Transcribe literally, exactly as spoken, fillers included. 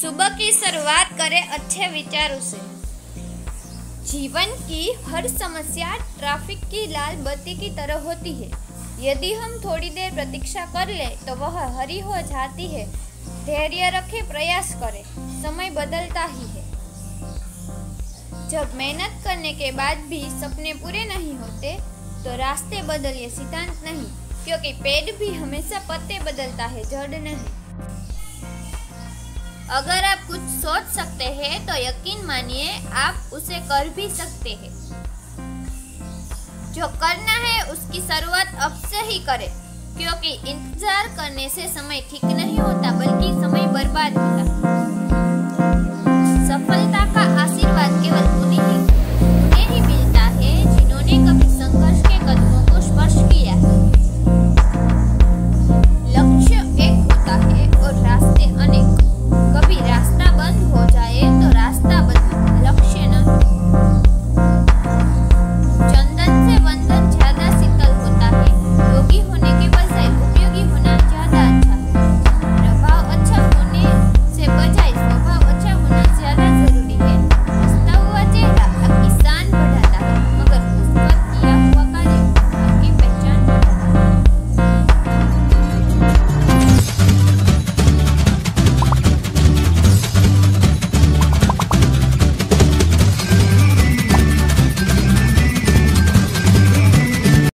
सुबह की शुरुआत करें अच्छे विचारों से। जीवन की हर समस्या ट्रैफिक की लाल बत्ती की तरह होती है, यदि हम थोड़ी देर प्रतीक्षा कर ले तो वह हरी हो जाती है। धैर्य रखें, प्रयास करें, समय बदलता ही है। जब मेहनत करने के बाद भी सपने पूरे नहीं होते तो रास्ते बदलिए, सिद्धांत नहीं, क्योंकि पेड़ भी हमेशा पत्ते बदलता है, जड़ नहीं। अगर आप कुछ सोच सकते हैं तो यकीन मानिए आप उसे कर भी सकते हैं। जो करना है उसकी शुरुआत अब से ही करें, क्योंकि इंतजार करने से समय ठीक नहीं होता, बल्कि समय बर्बाद होता। सफलता